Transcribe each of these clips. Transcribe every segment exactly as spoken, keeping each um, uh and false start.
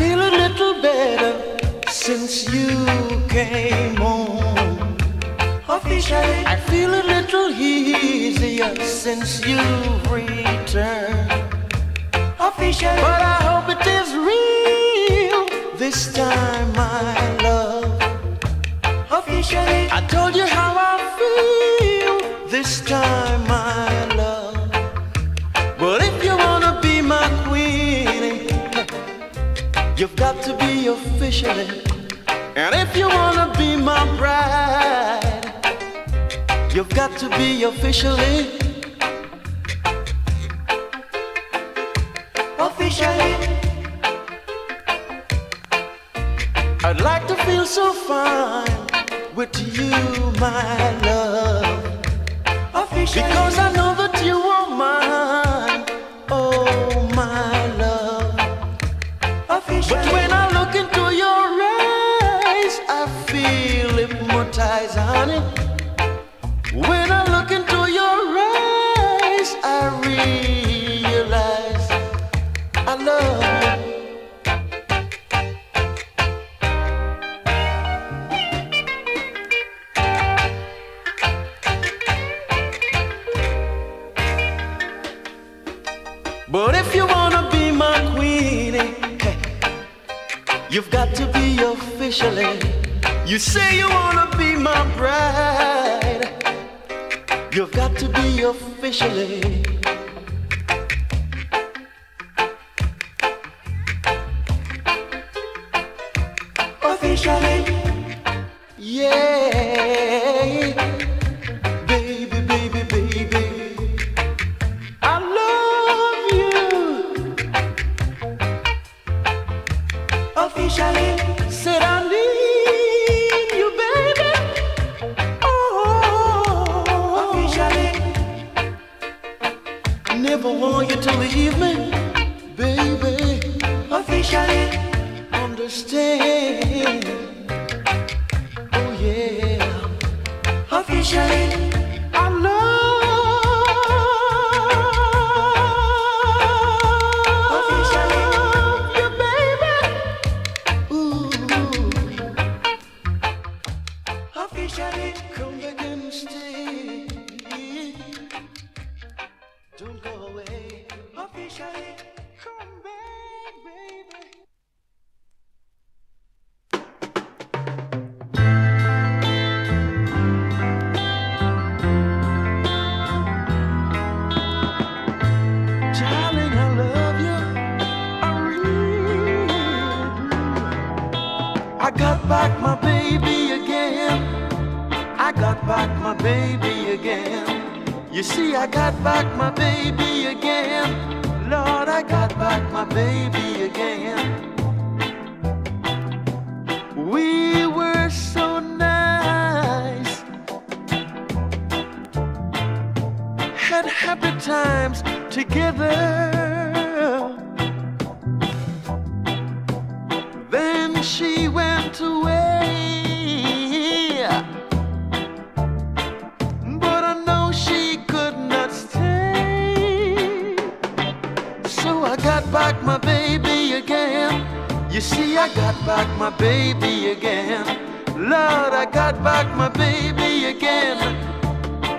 feel a little better since you came home. Officially, I feel a little easier since you've returned. Officially, but I hope it is real this time, my love. Officially, I told you how I feel this time, my love. Well, if you wanna be my queenie, you've got to be officially. And if you wanna be my bride, you've got to be officially. Officially, I'd like to feel so fine with you, my love. Officially, because I know that you are mine, oh my love. Officially, but when I look into your eyes, I feel hypnotized, honey. When I look into your eyes, I realize I love you. But if you wanna be my queenie, you've got to be officially. You say you wanna be my bride, you've got to be officially. Officially, yeah, baby, baby, baby. Officially, said I need you, baby. Oh, officially, never want you to leave me, baby. Officially, understand. Oh yeah, officially, I love. Officially. Come back and stay. Don't go away. Officially, come back, baby. Baby again, you see, I got back my baby again. Lord, I got back my baby again. We were so nice, had happy times together. Then she went away. Back my baby again. You see, I got back my baby again. Lord, I got back my baby again.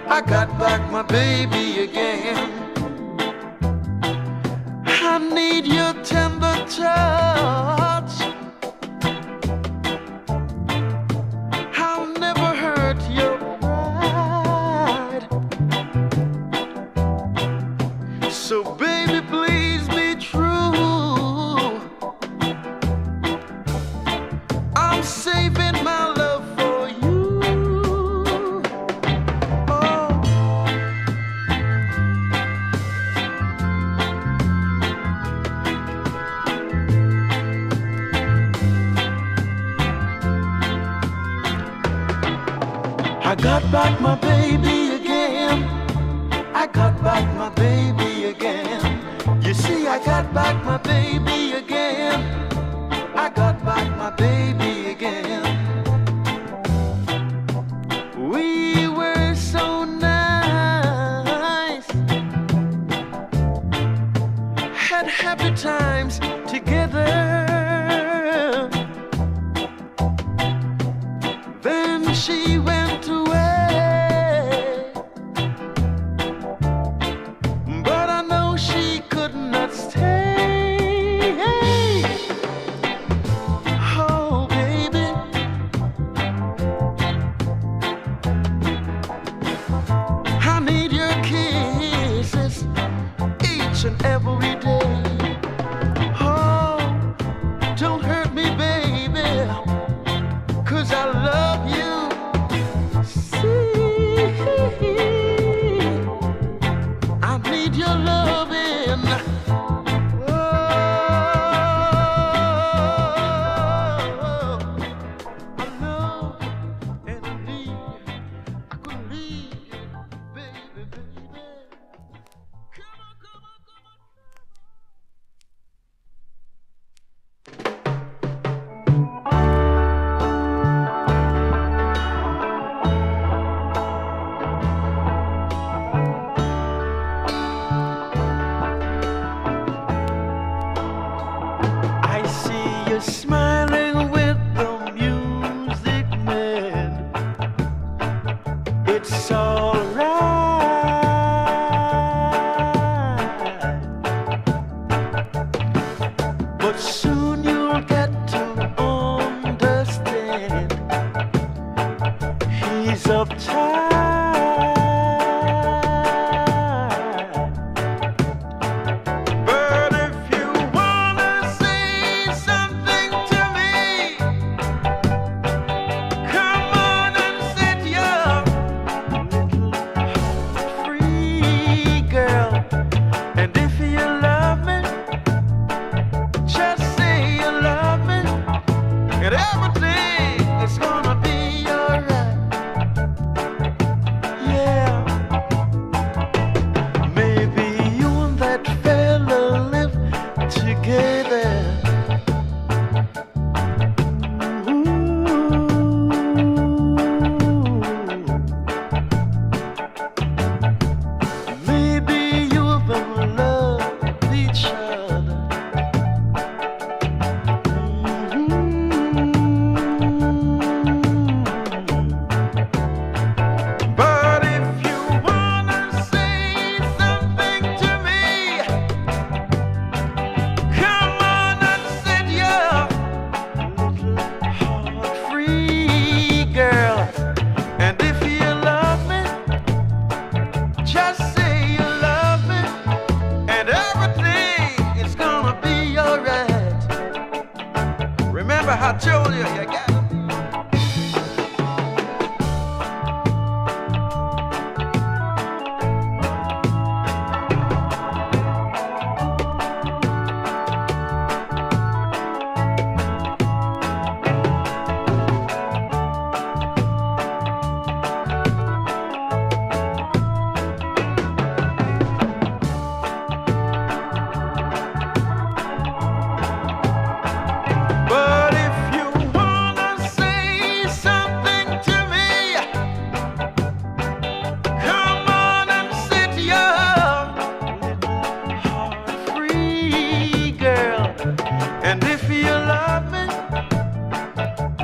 I got back my baby again. I need your tender touch. I'll never hurt your pride. So baby, please. Saving my love for you. Oh, I got back my baby again. I got back my baby again. You see, I got back my baby again. I got back my baby again. We were so nice, had happy times together. Don't hurt me, baby, 'cause I love you. See, I need your loving. Oh, I love and I need. I couldn't leave you, baby, baby. Come on, come on. Smiling with the music man, it's all right, but soon you'll get to understand he's uptight. But if you wanna see something, I told you, you got it.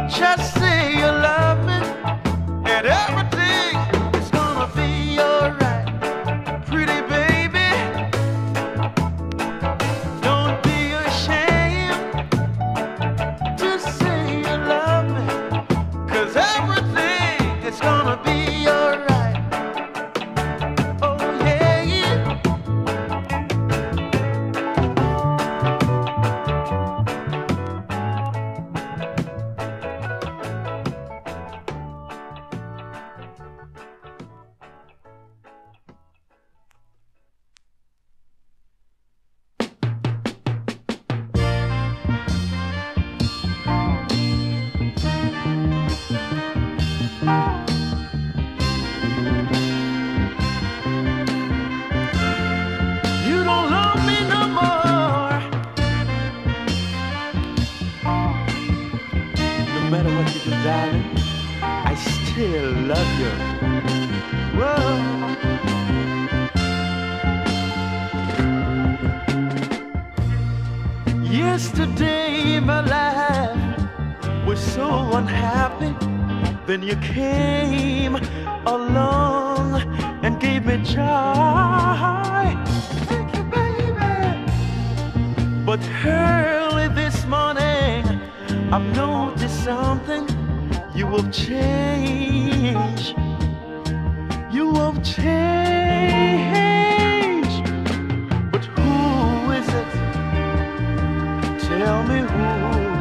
Just say you love me, and everything is gonna be alright. Pretty baby, don't be ashamed to say you love me, 'cause everything is gonna be alright. Oh yeah, no matter what you do, darling, I still love you. Whoa. Yesterday my life was so unhappy, then you came along and gave me joy. Thank you, baby. But early this morning I've noticed something. You will change. You will change. But who is it? Tell me who.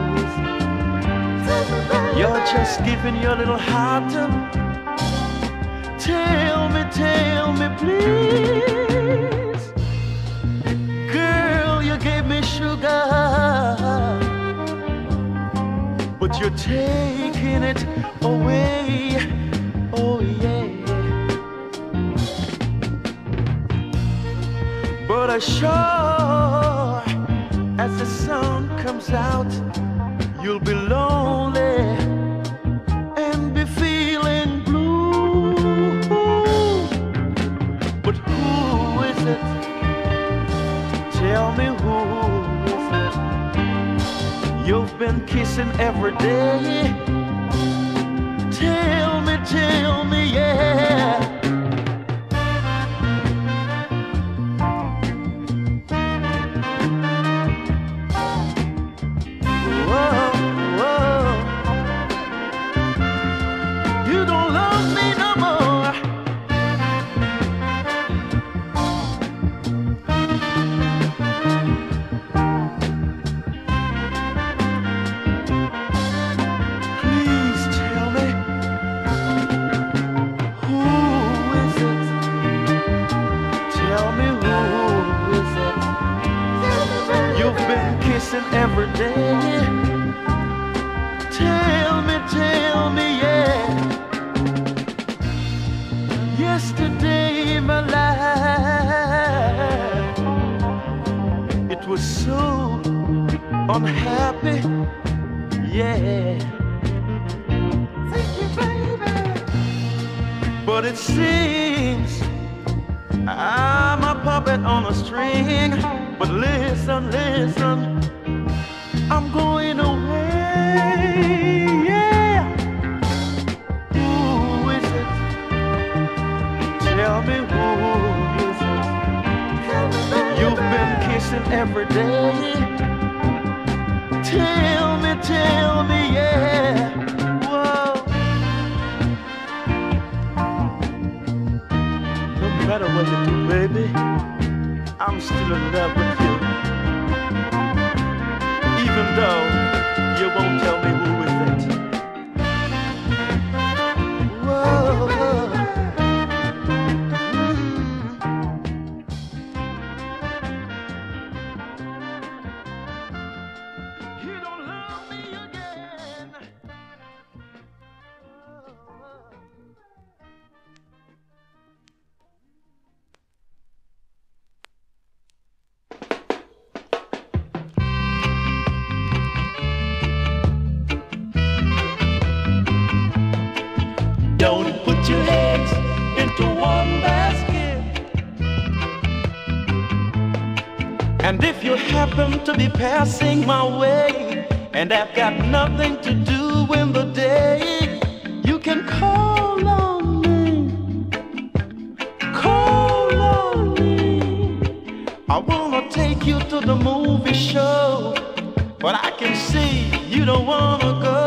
You're just giving your little heart up. Tell me, tell me, please. Girl, you gave me sugar, but you're taking it away. Oh yeah. But I sure, as the sun comes out, you'll be lonely and be feeling blue. But who is it? Tell me, who is it you've been kissing every day? Tell me, tell me, yeah. Every day, tell me, tell me, yeah. Yesterday, my life, it was so unhappy, yeah. Thank you, baby. But it seems I'm a puppet on a string. But listen, listen, I'm going away, yeah. Who is it? Tell me, who is it you've been kissing every day? Tell me, tell me, yeah. Whoa. No matter what you do, baby, I'm still in love with you. Even though you won't tell me who is it. Whoa, whoa. Mm. You don't love me again. Don't put your eggs into one basket. And if you happen to be passing my way, and I've got nothing to do in the day, you can call on me. Call on me. I wanna take you to the movie show, but I can see you don't wanna go.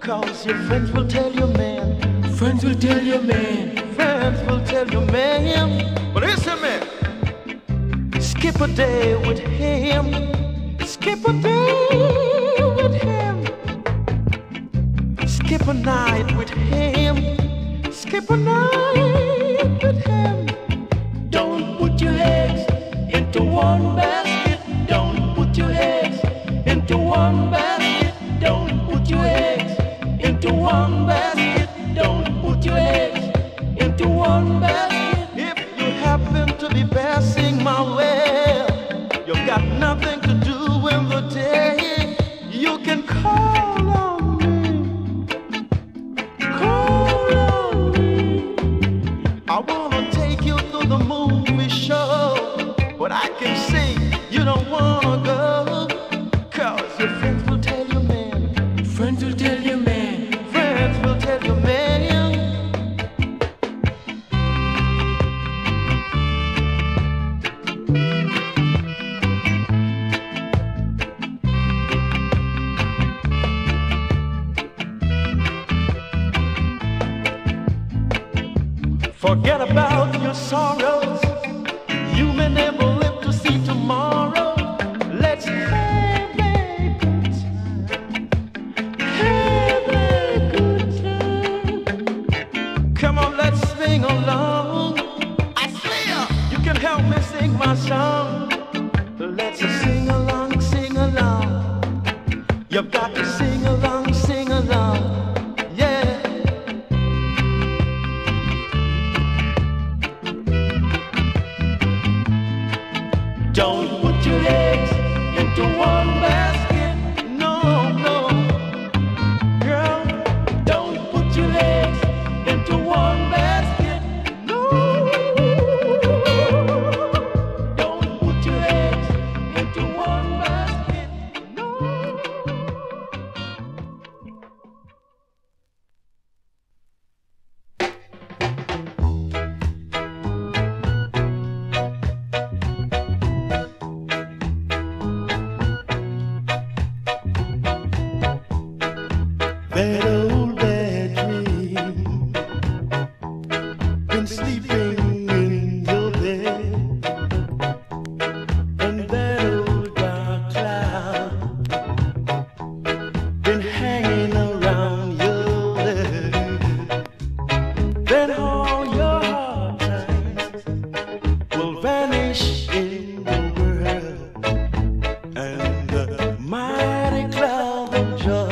Cause your friends will tell you, man. Friends will tell you, man. Friends will tell you, man. But listen, man. Skip a day with him. Skip a day with him. Skip a night with him. Skip a night with him. Don't put your eggs into one basket. Don't put your eggs into one basket. Don't put your eggs into one basket. Don't put your eggs into one basket. If you happen to be passing my way, you've got nothing to do in the day, you can call on me. Call on me. I wanna take you to the movie show, but I can see you don't wanna go. Cause your friends will tell you, man. Friends will tell you, man. Forget about your sorrows. You may never live to see tomorrow. Let's have it. Have You've got to sing along, sing along, yeah. Don't put your eggs into one basket, no, no. Girl, don't put your eggs into one basket, no. Don't put your eggs into one basket, no. That old bedroom, been sleeping in your bed, and that old dark cloud, been hanging around your head. Then all your hard times will vanish in the world, and the mighty cloud of joy.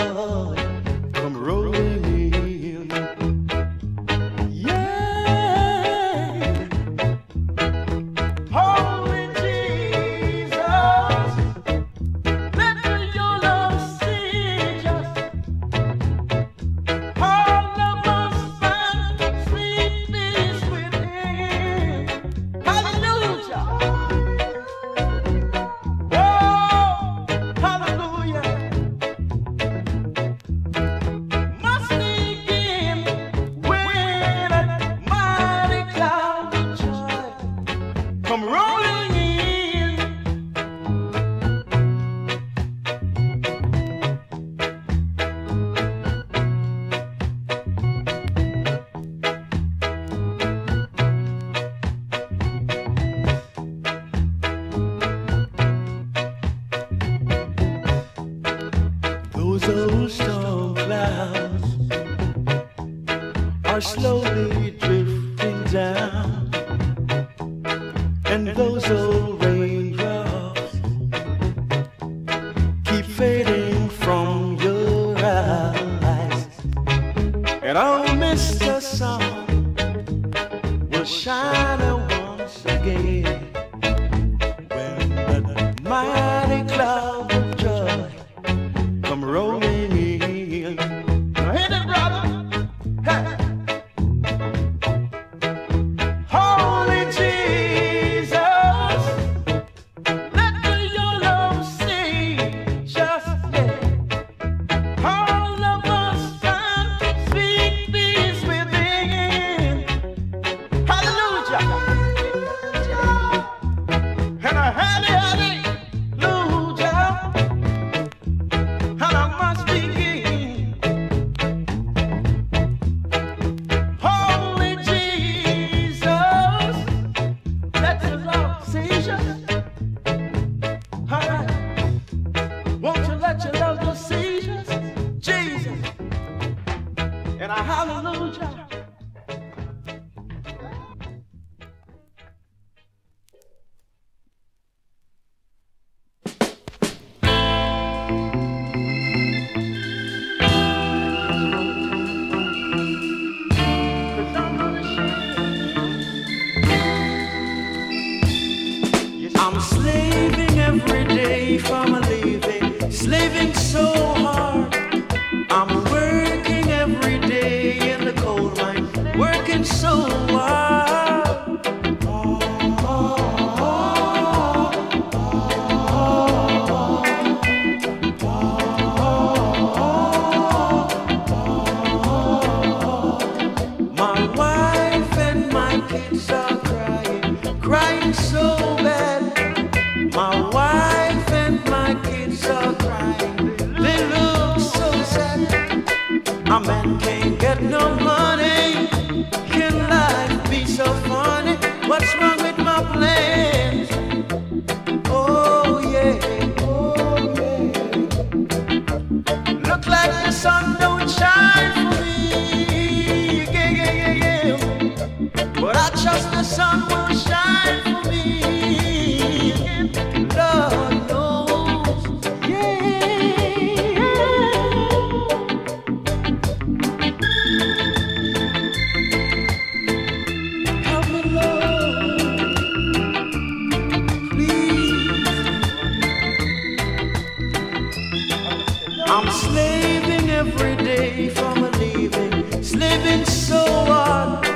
Those storm clouds are slowly drifting down, and those old raindrops keep fading from your eyes. And I'll miss the sun will shine once again when the mighty cloud of joy come rolling in. Hit it, brother. Hey. Holy Jesus, let your love sing just yeah. All of us find sweet peace within. Hallelujah. Hallelujah. And a happy, happy. And a hallelujah. I'm slaving every day for my living, slaving so hard. I'm working every day in the coal mine, working so hard. Oh, oh, oh, oh, oh, oh, oh. My wife and my kids are crying, crying so bad. My wife and my kids are crying. A man can't get no money. Can life be so funny? What's wrong with my plans? Oh yeah, oh yeah. Look like the sun don't shine for me. Yeah, yeah, yeah, yeah. But I trust the sun will shine for me. Lord knows, yeah. I'm slaving every day for my living, slaving so hard.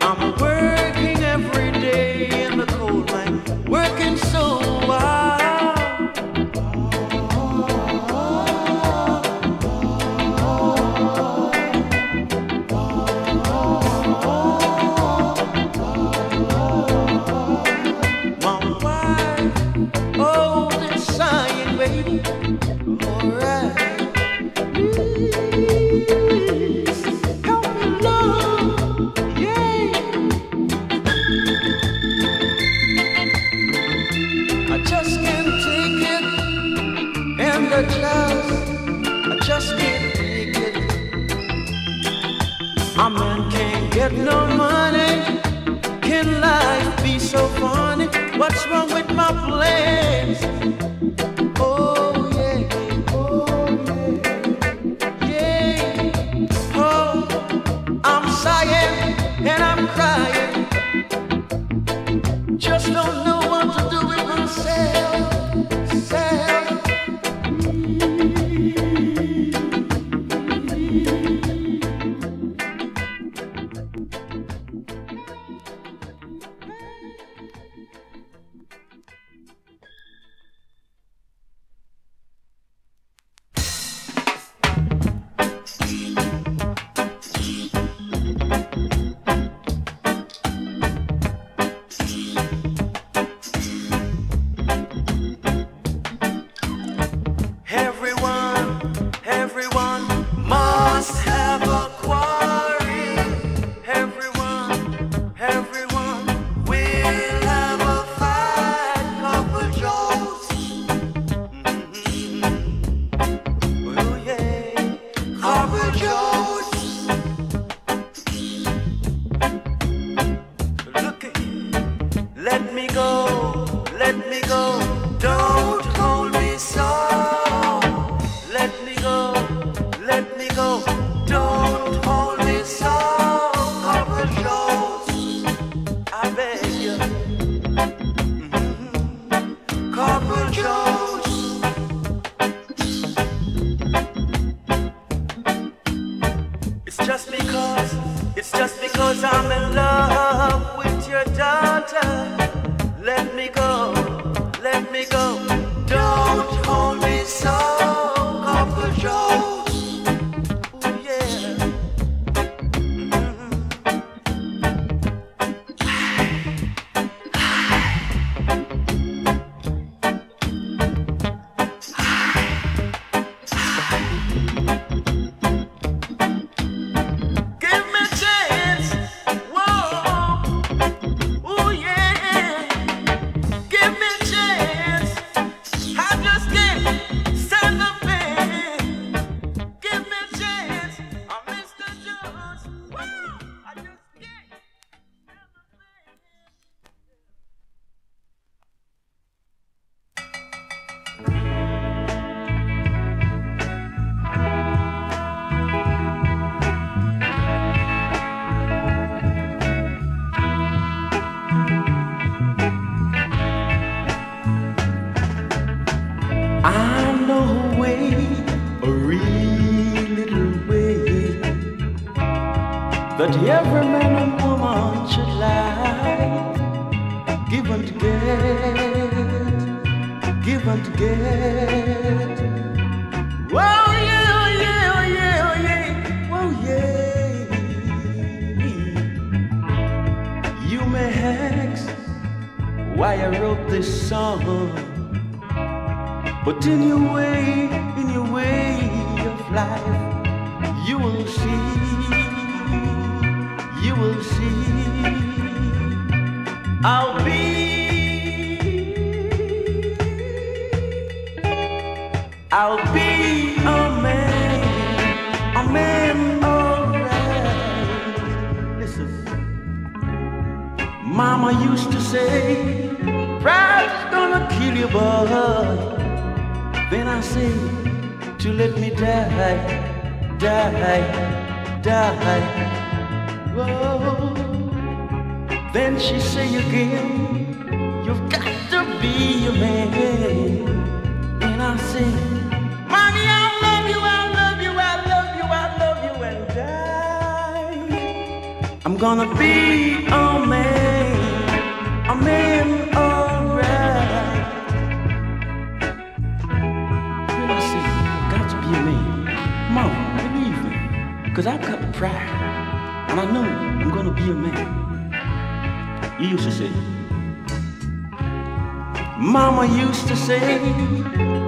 I'm working every day in the cold mine, working so hard. My wife, old and sighing, baby, alright. I just, I just can't take it. A man can't get no money. Can life be so funny? What's wrong with my plans? Oh yeah, oh yeah, yeah. Oh, I'm sighing and I'm crying. Just don't know what to do with myself. Self. Be a man, and I say, Mommy, I gonna be a man, a man of right. When I say I got to be a man, Mama, believe me, cause I cut the pride, and I know I'm gonna be a man. You used to say, Mama used to say,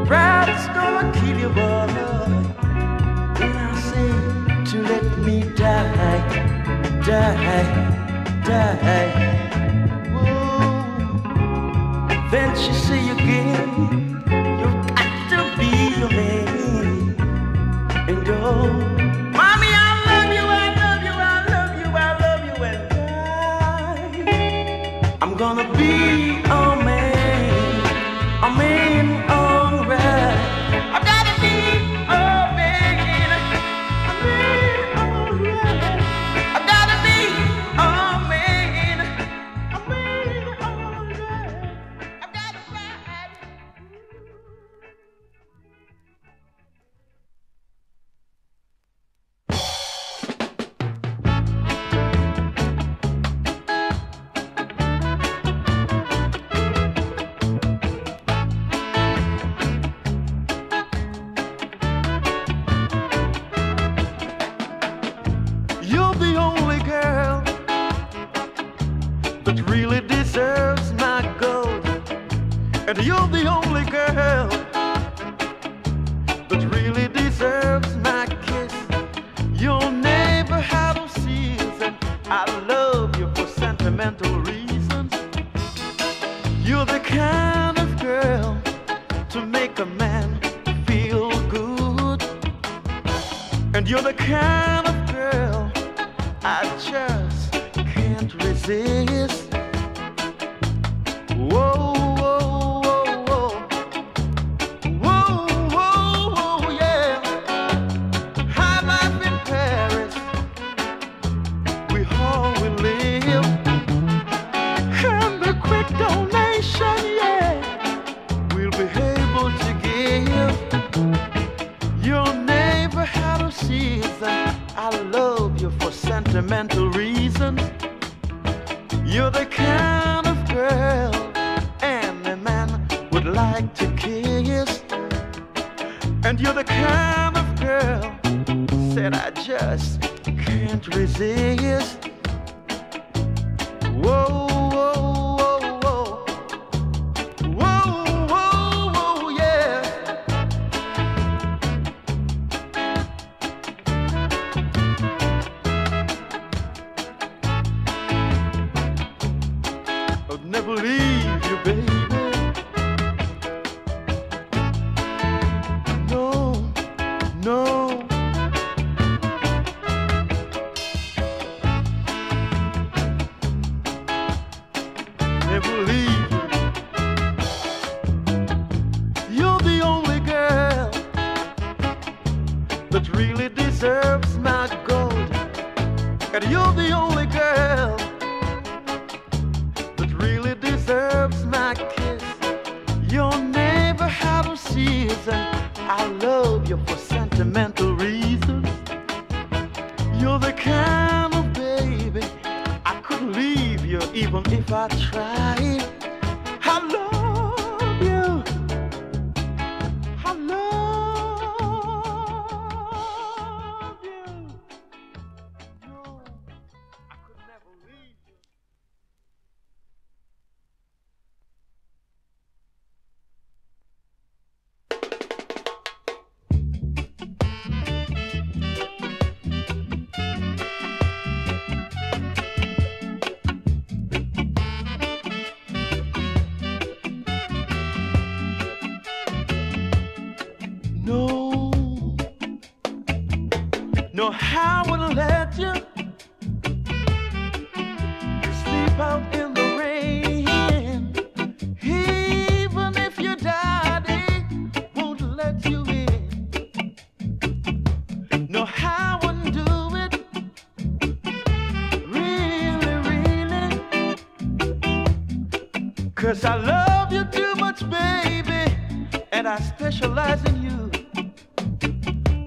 pride's gonna kill you, brother. When I say to let me die, die, die. Whoa. Then she say again, you've got to be a man. And oh, Mommy, I love you, I love you, I love you, I love you, and I, I'm gonna be a man, a man all right. I've gotta be a man, a man all right. I've gotta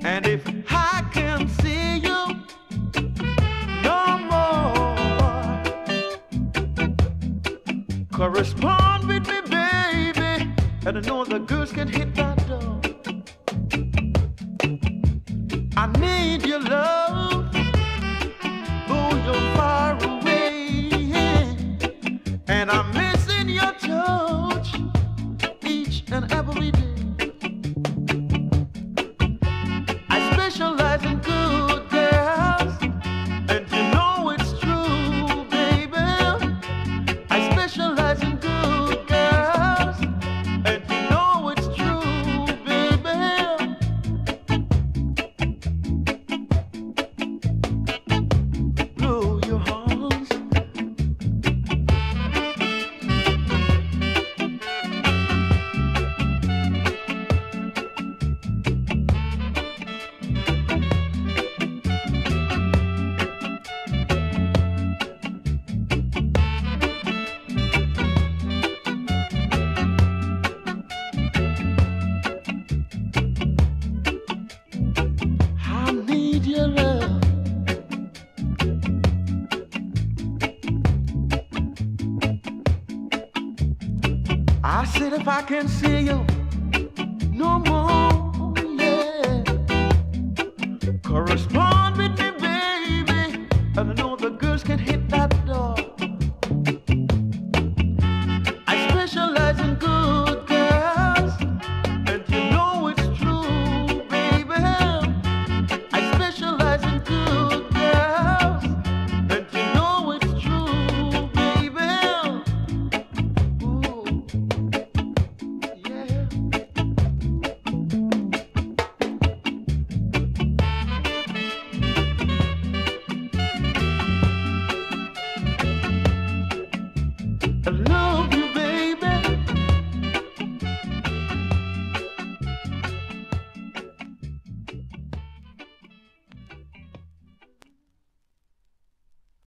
and if I can see you no more, to know the girls can hit that door. I need your love, though you're far away, and I'm missing your touch each and every day. I specialize in good girls, and you know it's true, baby. I specialize in good girls, and you know it's true, baby. Blow your horns. Your love, I said if I can see you.